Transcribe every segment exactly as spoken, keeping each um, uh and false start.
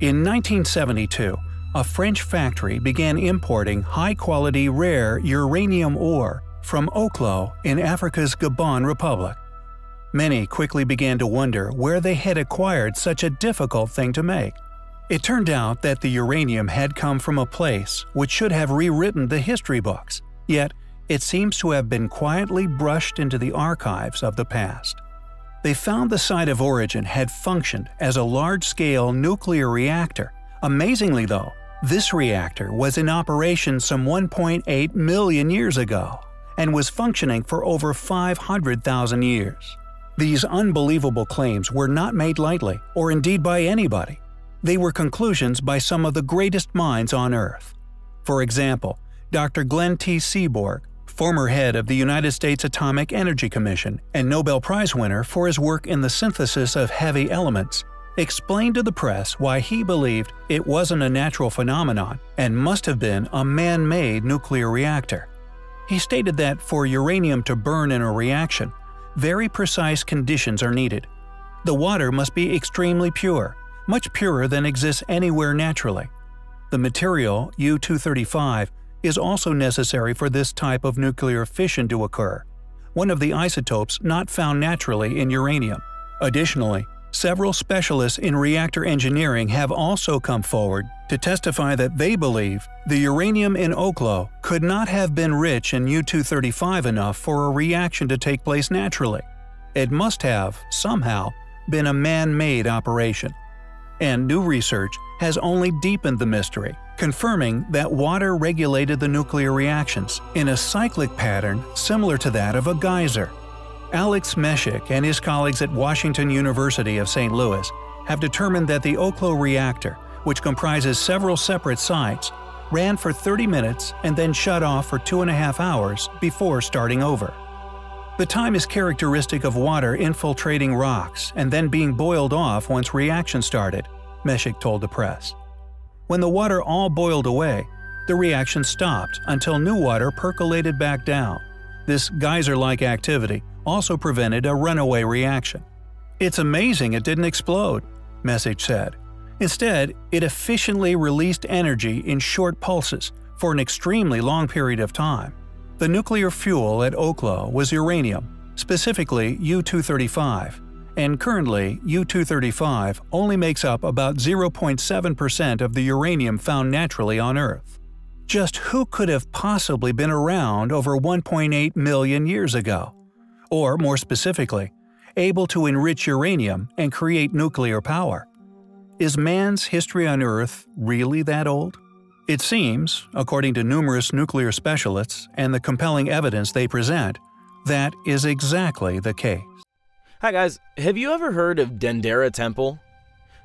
In nineteen seventy-two, a French factory began importing high-quality rare uranium ore from Oklo in Africa's Gabon Republic. Many quickly began to wonder where they had acquired such a difficult thing to make. It turned out that the uranium had come from a place which should have rewritten the history books, yet it seems to have been quietly brushed into the archives of the past. They found the site of origin had functioned as a large-scale nuclear reactor. Amazingly though, this reactor was in operation some one point eight million years ago and was functioning for over five hundred thousand years. These unbelievable claims were not made lightly, or indeed by anybody. They were conclusions by some of the greatest minds on Earth. For example, Doctor Glenn T. Seaborg, former head of the United States Atomic Energy Commission and Nobel Prize winner for his work in the synthesis of heavy elements, explained to the press why he believed it wasn't a natural phenomenon and must have been a man-made nuclear reactor. He stated that for uranium to burn in a reaction, very precise conditions are needed. The water must be extremely pure, much purer than exists anywhere naturally. The material, U two thirty-five, is also necessary for this type of nuclear fission to occur, one of the isotopes not found naturally in uranium. Additionally, several specialists in reactor engineering have also come forward to testify that they believe the uranium in Oklo could not have been rich in U two thirty-five enough for a reaction to take place naturally. It must have, somehow, been a man-made operation. And new research has only deepened the mystery, confirming that water regulated the nuclear reactions in a cyclic pattern similar to that of a geyser. Alex Meshik and his colleagues at Washington University of Saint Louis have determined that the Oklo reactor, which comprises several separate sites, ran for thirty minutes and then shut off for two and a half hours before starting over. The time is characteristic of water infiltrating rocks and then being boiled off once reaction started, Meshik told the press. When the water all boiled away, the reaction stopped until new water percolated back down. This geyser-like activity also prevented a runaway reaction. "It's amazing it didn't explode," Meshik said. "Instead, it efficiently released energy in short pulses for an extremely long period of time." The nuclear fuel at Oklo was uranium, specifically U two thirty-five, and currently U two thirty-five only makes up about zero point seven percent of the uranium found naturally on Earth. Just who could have possibly been around over one point eight million years ago? Or, more specifically, able to enrich uranium and create nuclear power? Is man's history on Earth really that old? It seems, according to numerous nuclear specialists and the compelling evidence they present, that is exactly the case. Hi guys, have you ever heard of Dendera Temple?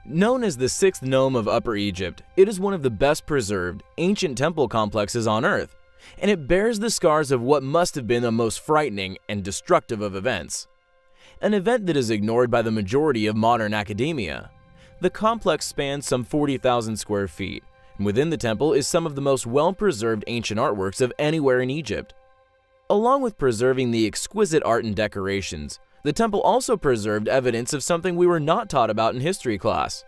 Known as the sixth nome of Upper Egypt, it is one of the best preserved ancient temple complexes on Earth, and it bears the scars of what must have been the most frightening and destructive of events. An event that is ignored by the majority of modern academia. The complex spans some forty thousand square feet, and within the temple is some of the most well-preserved ancient artworks of anywhere in Egypt. Along with preserving the exquisite art and decorations, the temple also preserved evidence of something we were not taught about in history class.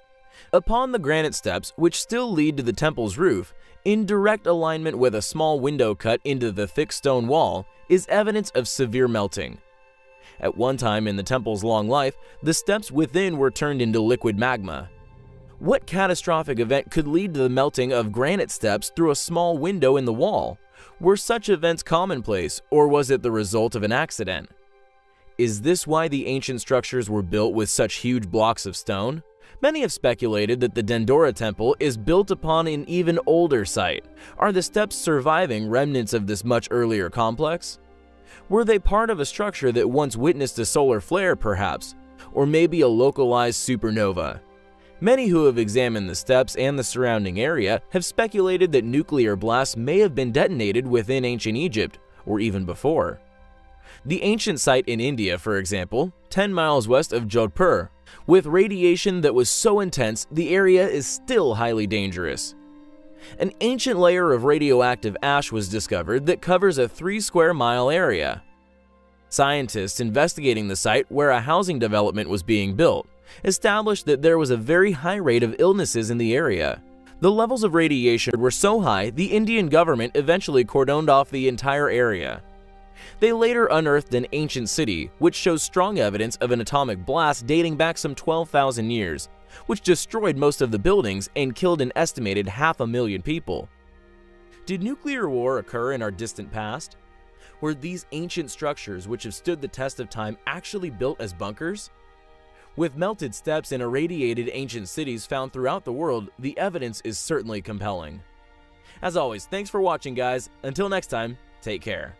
Upon the granite steps, which still lead to the temple's roof, in direct alignment with a small window cut into the thick stone wall, is evidence of severe melting. At one time in the temple's long life, the steps within were turned into liquid magma. What catastrophic event could lead to the melting of granite steps through a small window in the wall? Were such events commonplace, or was it the result of an accident? Is this why the ancient structures were built with such huge blocks of stone? Many have speculated that the Dendera Temple is built upon an even older site. Are the steps surviving remnants of this much earlier complex? Were they part of a structure that once witnessed a solar flare, perhaps? Or maybe a localized supernova? Many who have examined the steps and the surrounding area have speculated that nuclear blasts may have been detonated within ancient Egypt, or even before. The ancient site in India, for example, ten miles west of Jodhpur, with radiation that was so intense the area is still highly dangerous. An ancient layer of radioactive ash was discovered that covers a three square mile area. Scientists investigating the site where a housing development was being built established that there was a very high rate of illnesses in the area. The levels of radiation were so high, the Indian government eventually cordoned off the entire area. They later unearthed an ancient city, which shows strong evidence of an atomic blast dating back some twelve thousand years, which destroyed most of the buildings and killed an estimated half a million people. Did nuclear war occur in our distant past? Were these ancient structures which have stood the test of time actually built as bunkers? With melted steps and irradiated ancient cities found throughout the world, the evidence is certainly compelling. As always, thanks for watching, guys. Until next time, take care.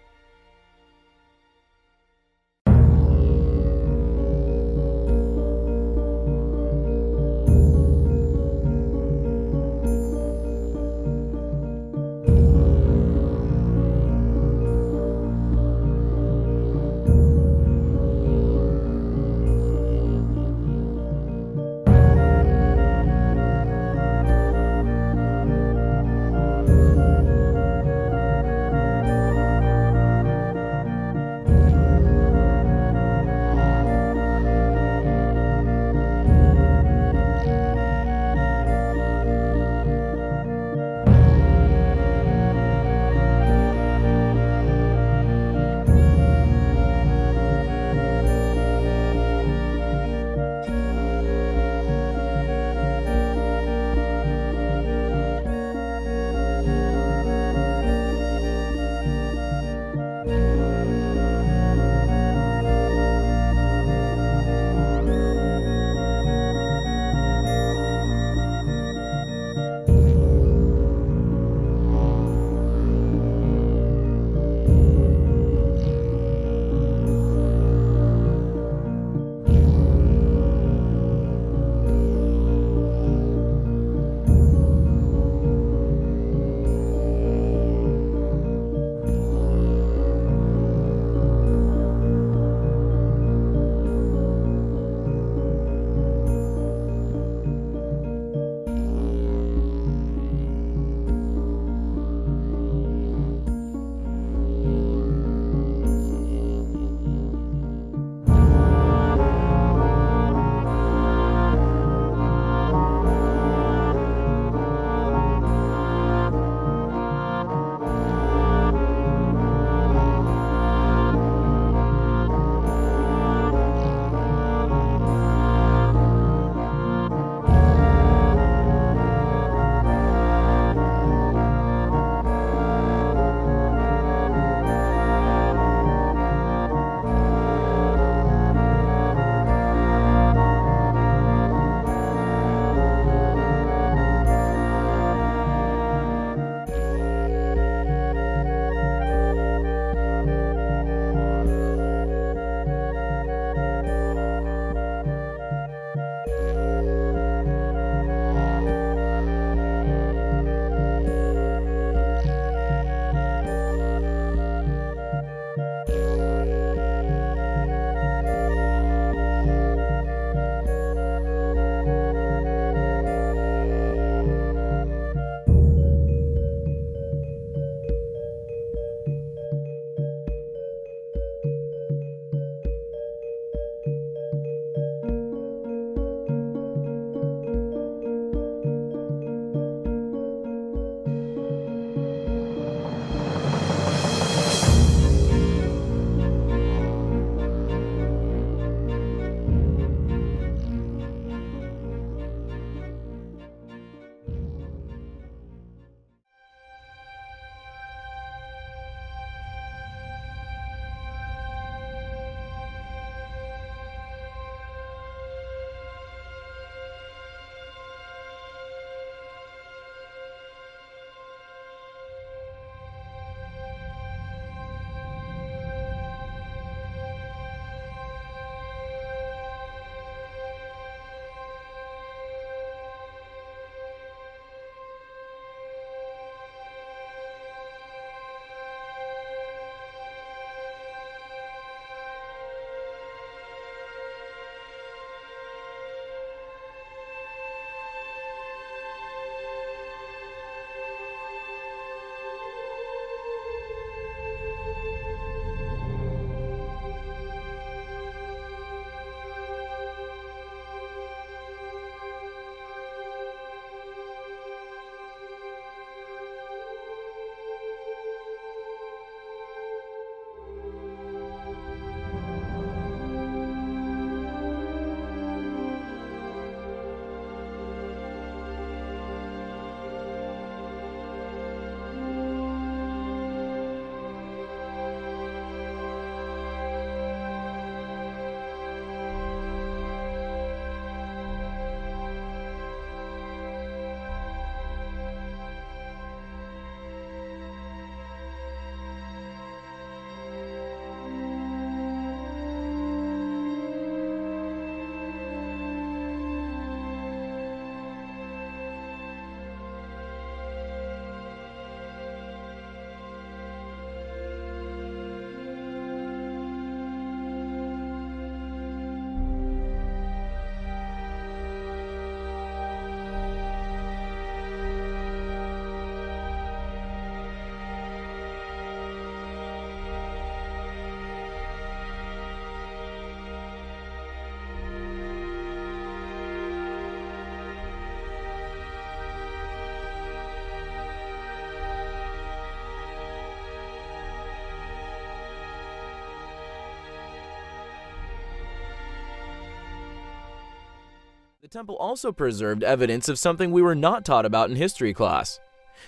The temple also preserved evidence of something we were not taught about in history class.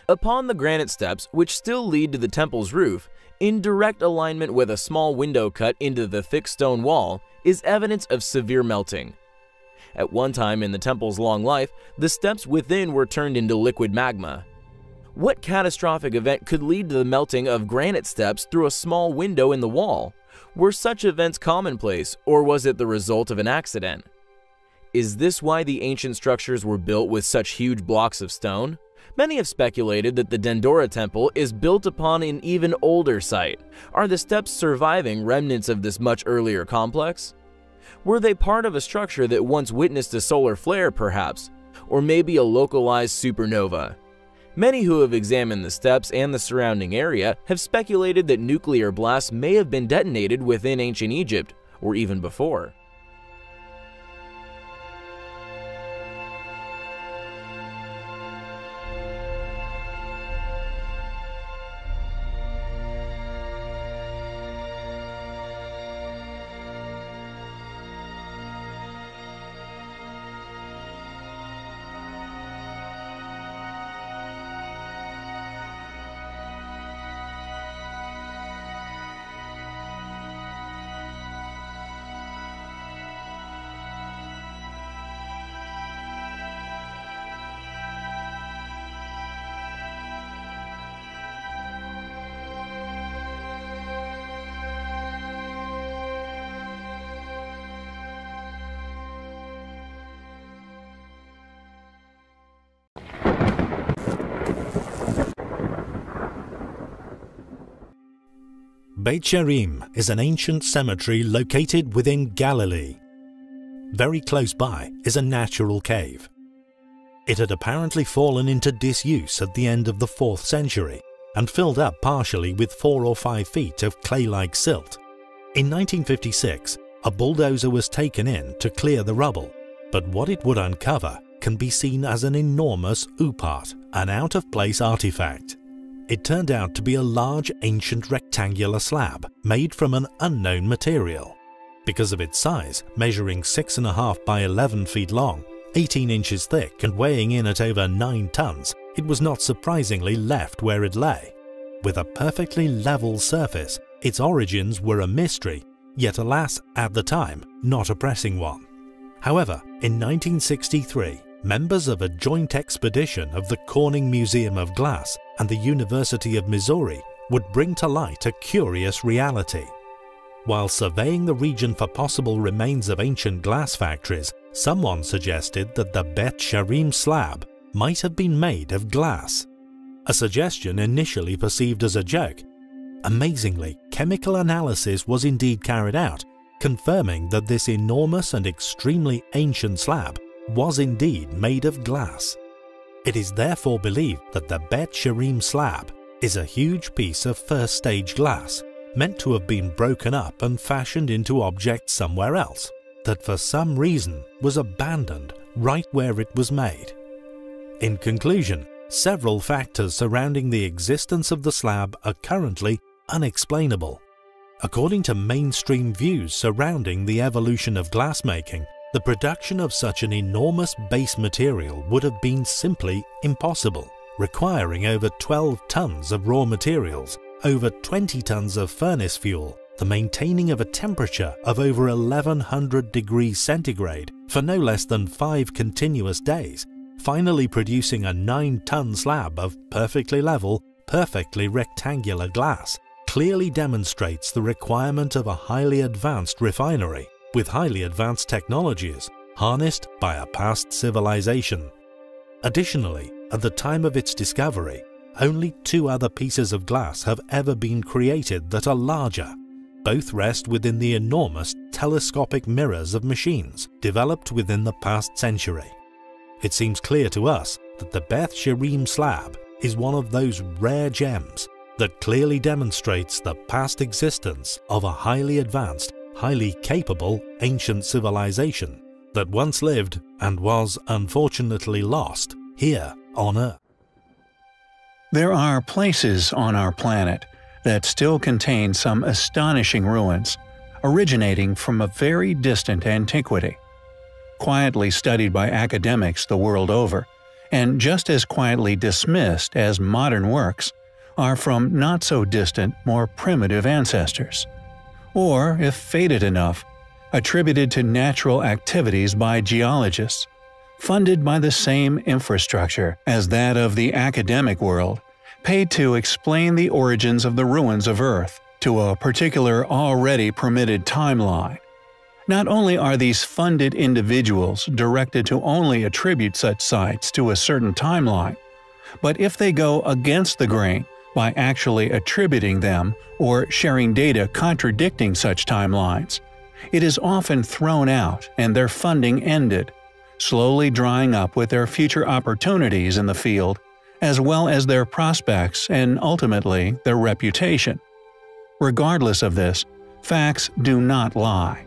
Upon the granite steps, which still lead to the temple's roof, in direct alignment with a small window cut into the thick stone wall, is evidence of severe melting. At one time in the temple's long life, the steps within were turned into liquid magma. What catastrophic event could lead to the melting of granite steps through a small window in the wall? Were such events commonplace, or was it the result of an accident? Is this why the ancient structures were built with such huge blocks of stone? Many have speculated that the Dendera Temple is built upon an even older site. Are the steps surviving remnants of this much earlier complex? Were they part of a structure that once witnessed a solar flare, perhaps? Or maybe a localized supernova? Many who have examined the steps and the surrounding area have speculated that nuclear blasts may have been detonated within ancient Egypt, or even before. Beit She'arim is an ancient cemetery located within Galilee. Very close by is a natural cave. It had apparently fallen into disuse at the end of the fourth century and filled up partially with four or five feet of clay-like silt. In nineteen fifty-six, a bulldozer was taken in to clear the rubble, but what it would uncover can be seen as an enormous upart, an out-of-place artifact. It turned out to be a large ancient rectangular slab made from an unknown material. Because of its size, measuring six and a half by eleven feet long, eighteen inches thick and weighing in at over nine tons, it was not surprisingly left where it lay. With a perfectly level surface, its origins were a mystery, yet alas, at the time, not a pressing one. However, in nineteen sixty-three, members of a joint expedition of the Corning Museum of Glass and the University of Missouri would bring to light a curious reality. While surveying the region for possible remains of ancient glass factories, someone suggested that the Beit She'arim slab might have been made of glass, a suggestion initially perceived as a joke. Amazingly, chemical analysis was indeed carried out, confirming that this enormous and extremely ancient slab was indeed made of glass. It is therefore believed that the Beit She'arim slab is a huge piece of first-stage glass, meant to have been broken up and fashioned into objects somewhere else, that for some reason was abandoned right where it was made. In conclusion, several factors surrounding the existence of the slab are currently unexplainable. According to mainstream views surrounding the evolution of glassmaking, the production of such an enormous base material would have been simply impossible, requiring over twelve tons of raw materials, over twenty tons of furnace fuel, the maintaining of a temperature of over eleven hundred degrees centigrade for no less than five continuous days, finally producing a nine ton slab of perfectly level, perfectly rectangular glass, clearly demonstrates the requirement of a highly advanced refinery, with highly advanced technologies harnessed by a past civilization. Additionally, at the time of its discovery, only two other pieces of glass have ever been created that are larger. Both rest within the enormous telescopic mirrors of machines developed within the past century. It seems clear to us that the Beit She'arim slab is one of those rare gems that clearly demonstrates the past existence of a highly advanced, highly capable ancient civilization that once lived and was unfortunately lost here on Earth. There are places on our planet that still contain some astonishing ruins originating from a very distant antiquity. quietly studied by academics the world over, and just as quietly dismissed as modern works, are from not-so-distant, more primitive ancestors. Or, if faded enough, attributed to natural activities by geologists, funded by the same infrastructure as that of the academic world, paid to explain the origins of the ruins of Earth to a particular already permitted timeline. Not only are these funded individuals directed to only attribute such sites to a certain timeline, but if they go against the grain by actually attributing them or sharing data contradicting such timelines, it is often thrown out and their funding ended, slowly drying up with their future opportunities in the field, as well as their prospects and ultimately their reputation. Regardless of this, facts do not lie,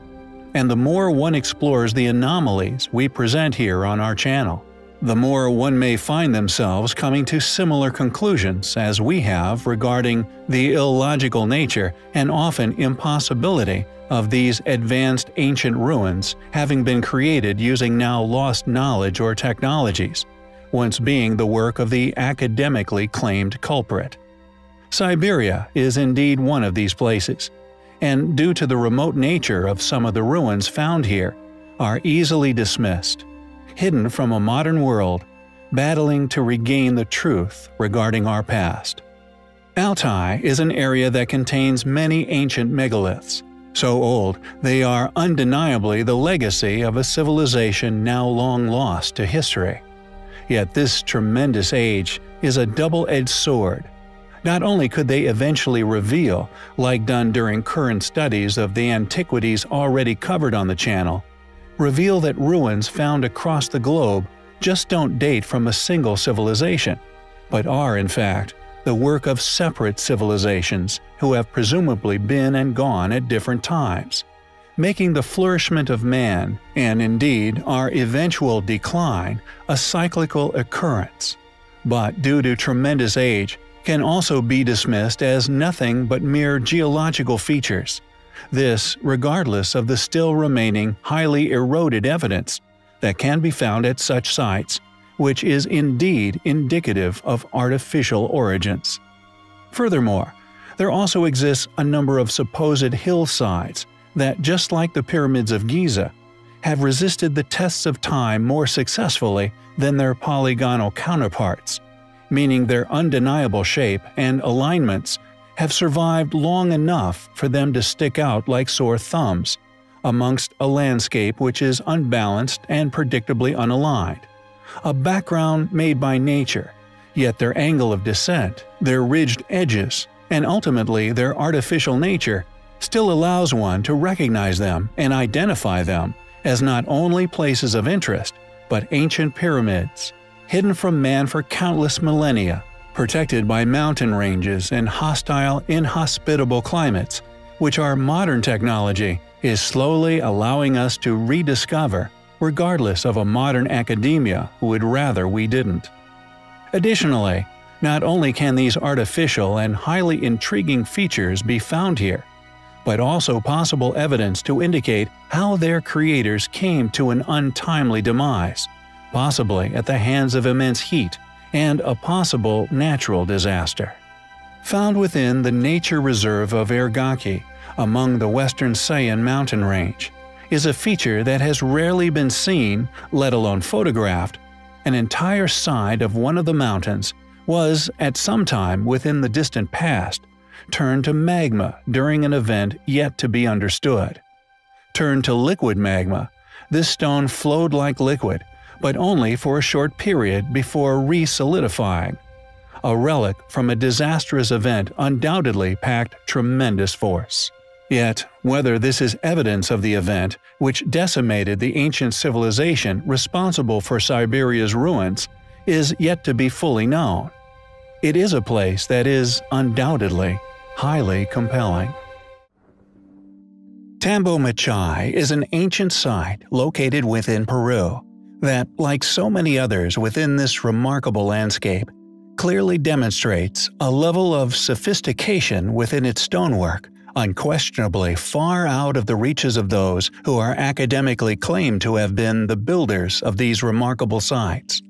and the more one explores the anomalies we present here on our channel, the more one may find themselves coming to similar conclusions as we have regarding the illogical nature and often impossibility of these advanced ancient ruins having been created using now lost knowledge or technologies, once being the work of the academically claimed culprit. Siberia is indeed one of these places, and due to the remote nature of some of the ruins found here, are easily dismissed, hidden from a modern world, battling to regain the truth regarding our past. Altai is an area that contains many ancient megaliths, so old they are undeniably the legacy of a civilization now long lost to history. Yet this tremendous age is a double-edged sword. Not only could they eventually reveal, like done during current studies of the antiquities already covered on the channel, reveal that ruins found across the globe just don't date from a single civilization, but are, in fact, the work of separate civilizations who have presumably been and gone at different times, making the flourishment of man, and indeed our eventual decline, a cyclical occurrence, but due to tremendous age, can also be dismissed as nothing but mere geological features. This, regardless of the still remaining highly eroded evidence that can be found at such sites, which is indeed indicative of artificial origins. Furthermore, there also exists a number of supposed hillsides that, just like the pyramids of Giza, have resisted the tests of time more successfully than their polygonal counterparts, meaning their undeniable shape and alignments have survived long enough for them to stick out like sore thumbs amongst a landscape which is unbalanced and predictably unaligned, a background made by nature, yet their angle of descent, their ridged edges, and ultimately their artificial nature still allows one to recognize them and identify them as not only places of interest, but ancient pyramids, hidden from man for countless millennia, protected by mountain ranges and hostile, inhospitable climates, which our modern technology is slowly allowing us to rediscover, regardless of a modern academia who would rather we didn't. Additionally, not only can these artificial and highly intriguing features be found here, but also possible evidence to indicate how their creators came to an untimely demise, possibly at the hands of immense heat, and a possible natural disaster. Found within the nature reserve of Ergaki, among the western Sayan mountain range, is a feature that has rarely been seen, let alone photographed. An entire side of one of the mountains was, at some time within the distant past, turned to magma during an event yet to be understood. Turned to liquid magma, this stone flowed like liquid, but only for a short period before re-solidifying. A relic from a disastrous event undoubtedly packed tremendous force. Yet, whether this is evidence of the event which decimated the ancient civilization responsible for Siberia's ruins is yet to be fully known. It is a place that is, undoubtedly, highly compelling. Tambo Machai is an ancient site located within Peru that, like so many others within this remarkable landscape, clearly demonstrates a level of sophistication within its stonework unquestionably far out of the reaches of those who are academically claimed to have been the builders of these remarkable sites.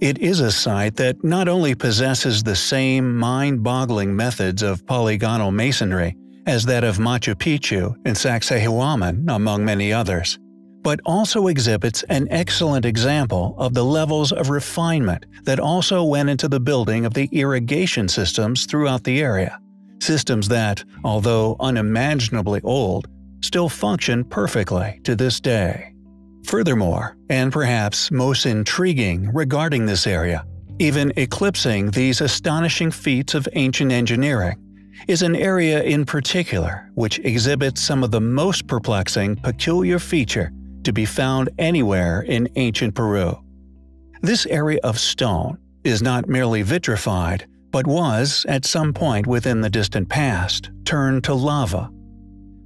It is a site that not only possesses the same mind-boggling methods of polygonal masonry as that of Machu Picchu and Sacsayhuaman, among many others, but also exhibits an excellent example of the levels of refinement that also went into the building of the irrigation systems throughout the area. Systems that, although unimaginably old, still function perfectly to this day. Furthermore, and perhaps most intriguing regarding this area, even eclipsing these astonishing feats of ancient engineering, is an area in particular which exhibits some of the most perplexing peculiar feature to be found anywhere in ancient Peru. This area of stone is not merely vitrified, but was, at some point within the distant past, turned to lava.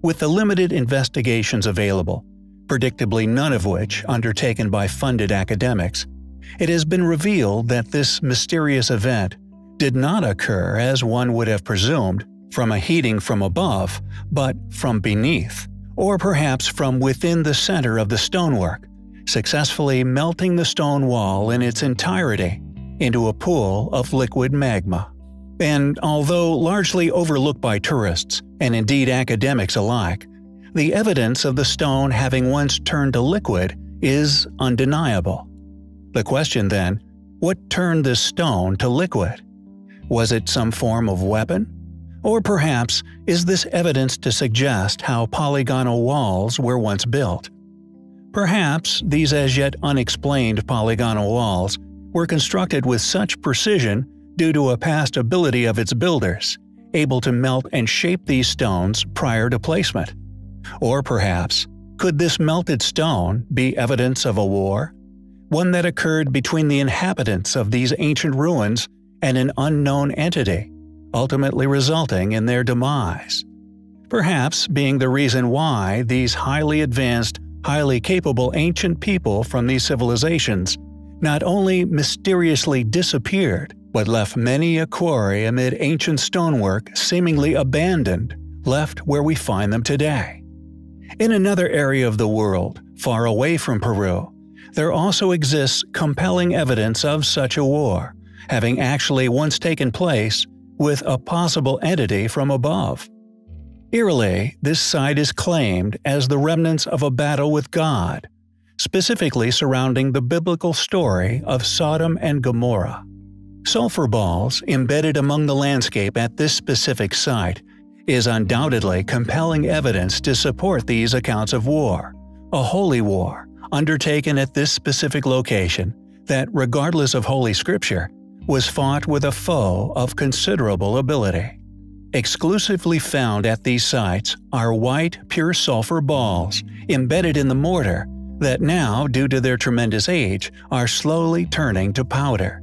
With the limited investigations available, predictably none of which undertaken by funded academics, it has been revealed that this mysterious event did not occur as one would have presumed from a heating from above, but from beneath, or perhaps from within the center of the stonework, successfully melting the stone wall in its entirety into a pool of liquid magma. And although largely overlooked by tourists, and indeed academics alike, the evidence of the stone having once turned to liquid is undeniable. The question then, what turned this stone to liquid? Was it some form of weapon? Or perhaps, is this evidence to suggest how polygonal walls were once built? Perhaps these as yet unexplained polygonal walls were constructed with such precision due to a past ability of its builders, able to melt and shape these stones prior to placement. Or perhaps, could this melted stone be evidence of a war? One that occurred between the inhabitants of these ancient ruins and an unknown entity, ultimately resulting in their demise. Perhaps being the reason why these highly advanced, highly capable ancient people from these civilizations not only mysteriously disappeared, but left many a quarry amid ancient stonework seemingly abandoned, left where we find them today. In another area of the world, far away from Peru, there also exists compelling evidence of such a war, having actually once taken place with a possible entity from above. Eerily, this site is claimed as the remnants of a battle with God, specifically surrounding the biblical story of Sodom and Gomorrah. Sulfur balls embedded among the landscape at this specific site is undoubtedly compelling evidence to support these accounts of war, a holy war undertaken at this specific location that, regardless of Holy Scripture, was fought with a foe of considerable ability. Exclusively found at these sites are white, pure sulfur balls embedded in the mortar that now, due to their tremendous age, are slowly turning to powder.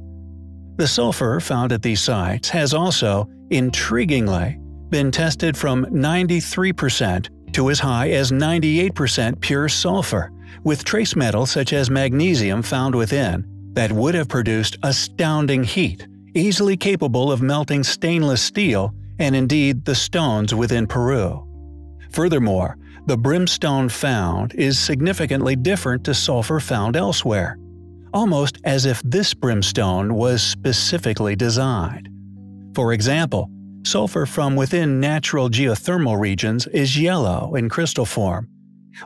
The sulfur found at these sites has also, intriguingly, been tested from ninety-three percent to as high as ninety-eight percent pure sulfur, with trace metals such as magnesium found within that would have produced astounding heat, easily capable of melting stainless steel and indeed the stones within Peru. Furthermore, the brimstone found is significantly different to sulfur found elsewhere, almost as if this brimstone was specifically designed. For example, sulfur from within natural geothermal regions is yellow in crystal form.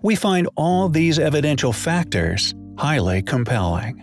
We find all these evidential factors highly compelling.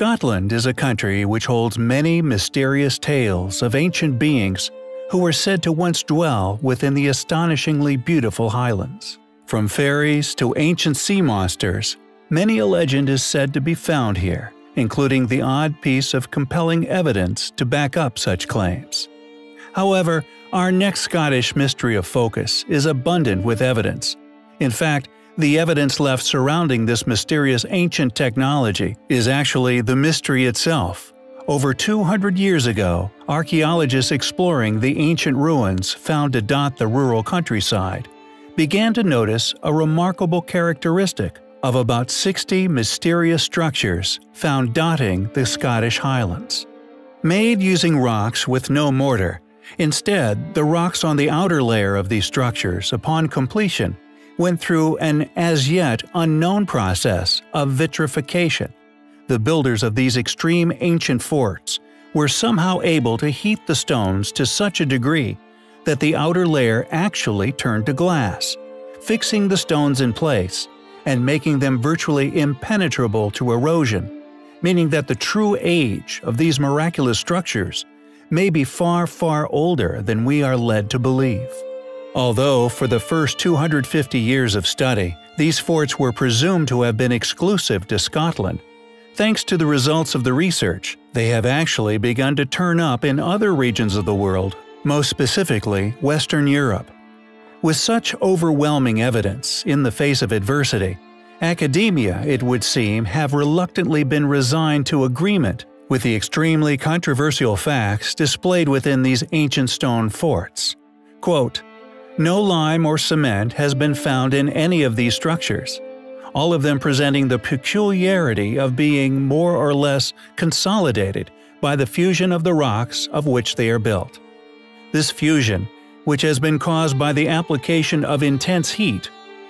Scotland is a country which holds many mysterious tales of ancient beings who were said to once dwell within the astonishingly beautiful highlands. From fairies to ancient sea monsters, many a legend is said to be found here, including the odd piece of compelling evidence to back up such claims. However, our next Scottish mystery of focus is abundant with evidence. In fact, the evidence left surrounding this mysterious ancient technology is actually the mystery itself. Over two hundred years ago, archaeologists exploring the ancient ruins found to dot the rural countryside began to notice a remarkable characteristic of about sixty mysterious structures found dotting the Scottish Highlands. Made using rocks with no mortar, instead, the rocks on the outer layer of these structures upon completion went through an as-yet unknown process of vitrification. The builders of these extreme ancient forts were somehow able to heat the stones to such a degree that the outer layer actually turned to glass, fixing the stones in place and making them virtually impenetrable to erosion, meaning that the true age of these miraculous structures may be far, far older than we are led to believe. Although for the first two hundred fifty years of study, these forts were presumed to have been exclusive to Scotland, thanks to the results of the research, they have actually begun to turn up in other regions of the world, most specifically Western Europe. With such overwhelming evidence in the face of adversity, academia, it would seem, have reluctantly been resigned to agreement with the extremely controversial facts displayed within these ancient stone forts. Quote, "No lime or cement has been found in any of these structures, all of them presenting the peculiarity of being more or less consolidated by the fusion of the rocks of which they are built. This fusion, which has been caused by the application of intense heat,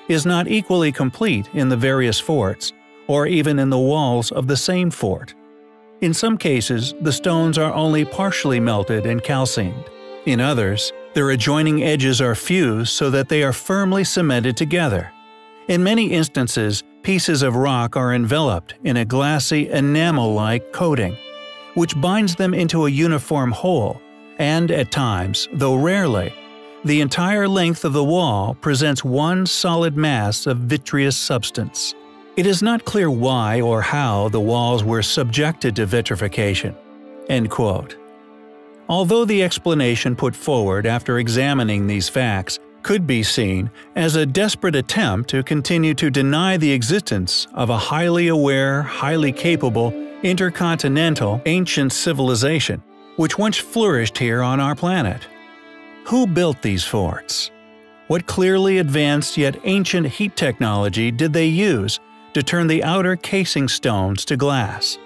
is not equally complete in the various forts, or even in the walls of the same fort. In some cases, the stones are only partially melted and calcined. In others, their adjoining edges are fused so that they are firmly cemented together. In many instances, pieces of rock are enveloped in a glassy enamel-like coating, which binds them into a uniform whole, and at times, though rarely, the entire length of the wall presents one solid mass of vitreous substance." It is not clear why or how the walls were subjected to vitrification. End quote. Although the explanation put forward after examining these facts could be seen as a desperate attempt to continue to deny the existence of a highly aware, highly capable, intercontinental ancient civilization, which once flourished here on our planet. Who built these forts? What clearly advanced yet ancient heat technology did they use to turn the outer casing stones to glass?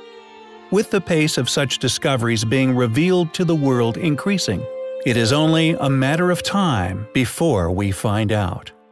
With the pace of such discoveries being revealed to the world increasing, it is only a matter of time before we find out.